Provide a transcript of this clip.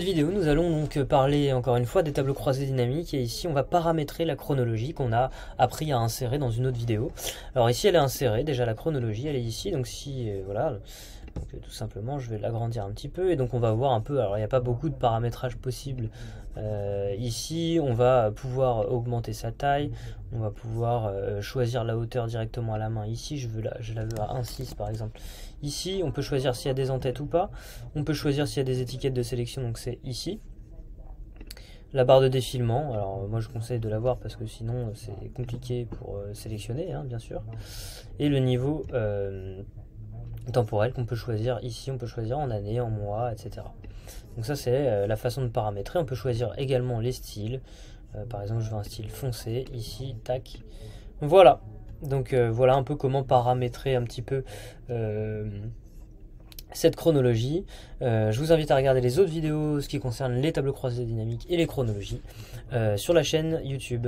Dans cette vidéo, nous allons donc parler encore une fois des tableaux croisés dynamiques, et ici on va paramétrer la chronologie qu'on a appris à insérer dans une autre vidéo. Alors ici elle est insérée, déjà la chronologie elle est ici, donc si voilà, donc, tout simplement je vais l'agrandir un petit peu et donc on va voir un peu, alors il n'y a pas beaucoup de paramétrage possible ici, on va pouvoir augmenter sa taille, on va pouvoir choisir la hauteur directement à la main ici, je la veux à 1,6 par exemple. Ici on peut choisir s'il y a des entêtes ou pas, on peut choisir s'il y a des étiquettes de sélection, donc c'est ici. La barre de défilement, alors moi je conseille de l'avoir parce que sinon c'est compliqué pour sélectionner, hein, bien sûr. Et le niveau temporel qu'on peut choisir ici, on peut choisir en année, en mois, etc. Donc ça c'est la façon de paramétrer. On peut choisir également les styles, par exemple je veux un style foncé, ici, tac, voilà. Donc voilà un peu comment paramétrer un petit peu cette chronologie. Je vous invite à regarder les autres vidéos, ce qui concerne les tableaux croisés dynamiques et les chronologies, sur la chaîne YouTube.